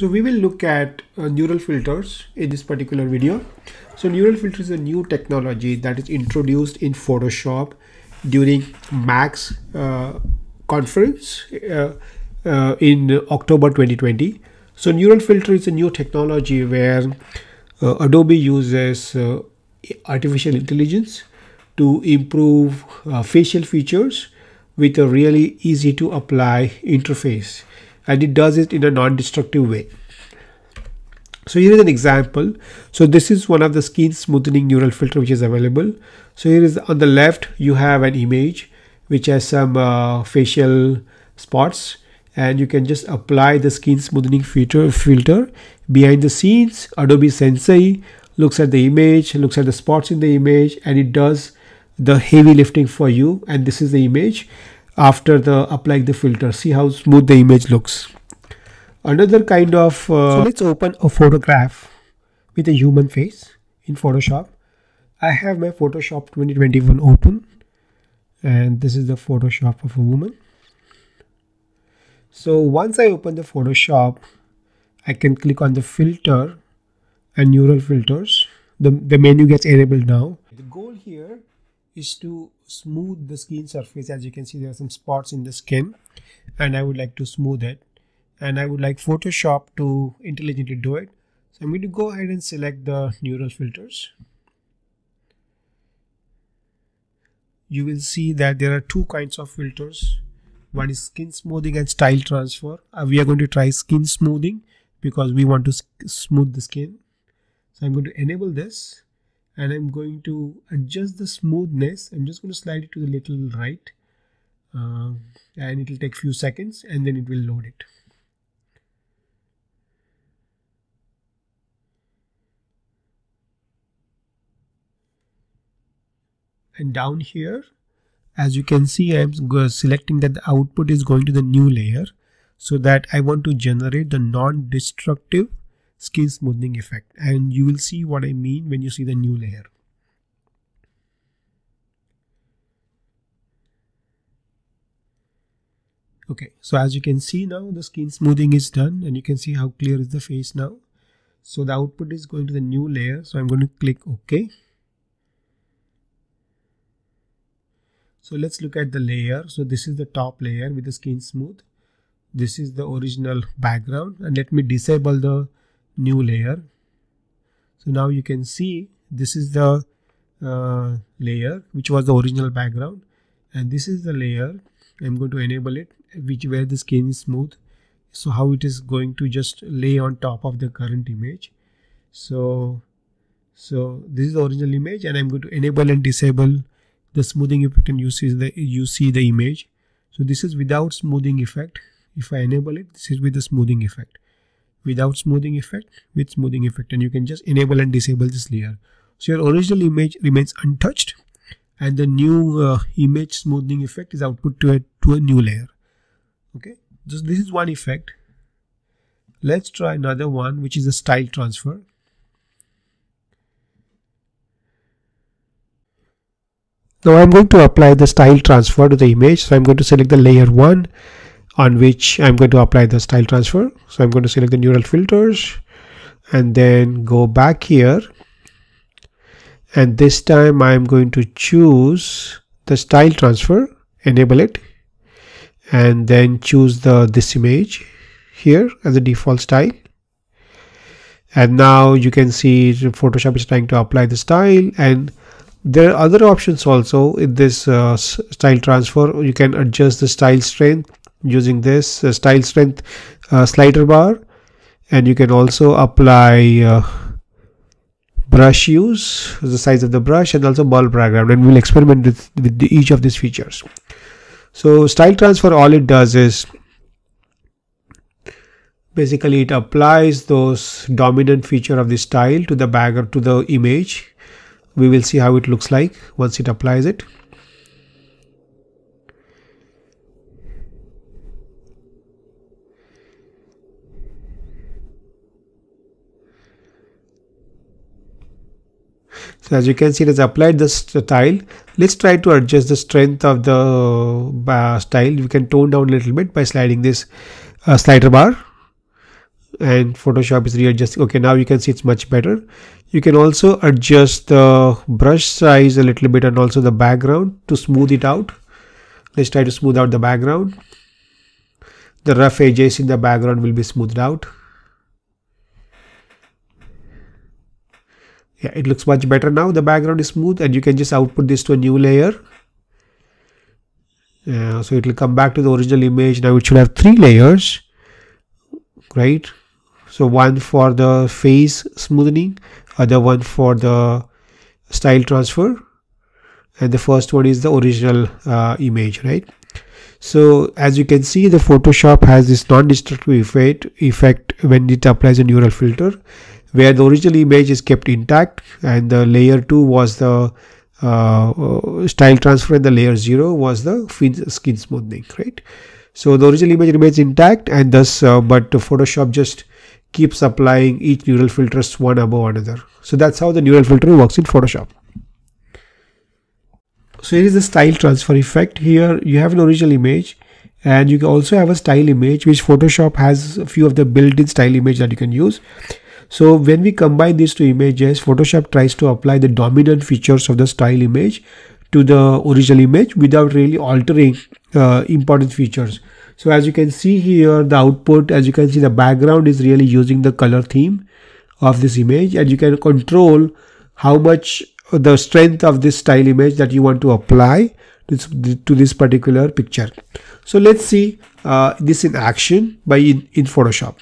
So we will look at neural filters in this particular video. So neural filter is a new technology that is introduced in Photoshop during Max conference in October 2020. So neural filter is a new technology where Adobe uses artificial intelligence to improve facial features with a really easy to apply interface. And it does it in a non-destructive way. So here is an example. So this is one of the skin smoothing neural filter which is available. So here is on the left, you have an image which has some facial spots, and you can just apply the skin smoothing filter behind the scenes. Adobe Sensei looks at the image, looks at the spots in the image, and it does the heavy lifting for you. And this is the image after applying the filter. See how smooth the image looks. Another kind of so let's open a photograph with a human face in Photoshop. I have my Photoshop 2021 open, and this is the Photoshop of a woman. So once I open the Photoshop, I can click on the filter and neural filters. The menu gets enabled now. The goal here is to smooth the skin surface. As you can see, there are some spots in the skin, and I would like to smooth it. And I would like Photoshop to intelligently do it. So I'm going to go ahead and select the neural filters. You will see that there are two kinds of filters. One is skin smoothing and style transfer. We are going to try skin smoothing because we want to smooth the skin. So I'm going to enable this, and I'm going to adjust the smoothness. I'm just going to slide it to the little right, and it will take a few seconds, and then it will load it. And down here, as you can see, I'm selecting that the output is going to the new layer, so that I want to generate the non-destructive skin smoothing effect. And you will see what I mean when you see the new layer. Okay, so as you can see now, the skin smoothing is done, and you can see how clear is the face now. So the output is going to the new layer. So I'm going to click OK. So let's look at the layer. So this is the top layer with the skin smooth. This is the original background, and let me disable the new layer. So now you can see this is the layer which was the original background, and this is the layer. I'm going to enable it, where the skin is smooth. So how it is going to just lay on top of the current image. So this is the original image, and I'm going to enable and disable the smoothing effect, and you see the image. So this is without smoothing effect. If I enable it, this is with the smoothing effect. Without smoothing effect, with smoothing effect, and you can just enable and disable this layer. So your original image remains untouched, and the new image smoothing effect is output to a new layer. Okay, so this is one effect. Let's try another one, which is a style transfer. Now I'm going to apply the style transfer to the image. So I'm going to select the layer 1 on which I'm going to apply the style transfer. So I'm going to select the neural filters and then go back here. And this time I'm going to choose the style transfer, enable it, and then choose this image here as a default style. And now you can see Photoshop is trying to apply the style, and there are other options also in this style transfer. You can adjust the style strength using this style strength slider bar, and you can also apply brush use, the size of the brush, and also ball background, and we'll experiment with each of these features. So style transfer, all it does is basically it applies those dominant feature of the style to the background, to the image. We will see how it looks like once it applies it. So as you can see, it has applied the style. Let's try to adjust the strength of the style. We can tone down a little bit by sliding this slider bar. and Photoshop is readjusting. Okay, now you can see it's much better. You can also adjust the brush size a little bit and also the background to smooth it out. Let's try to smooth out the background. The rough edges in the background will be smoothed out. Yeah, it looks much better now. The background is smooth and you can just output this to a new layer. So it will come back to the original image. Now it should have three layers, right? So one for the face smoothing, other one for the style transfer, and the first one is the original image, right? So as you can see, the Photoshop has this non-destructive effect when it applies a neural filter, where the original image is kept intact and the layer 2 was the style transfer and the layer 0 was the skin smoothing, right? So the original image remains intact, and thus but Photoshop just keeps applying each neural filters one above another. So that's how the neural filter works in Photoshop. So here is the style transfer effect. Here you have an original image and you can also have a style image, which Photoshop has a few of the built-in style image that you can use. So when we combine these two images, Photoshop tries to apply the dominant features of the style image to the original image without really altering important features. So as you can see here, the output, as you can see, the background is really using the color theme of this image, and you can control how much the strength of this style image that you want to apply to this particular picture. So let's see this in action in Photoshop.